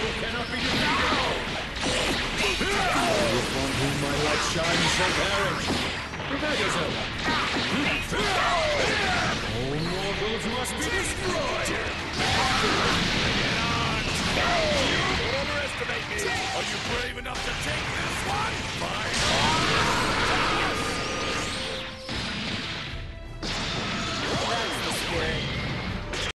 cannot be defeated. Upon whom my light shines shall perish. Prepare yourself. All mortals must be destroyed.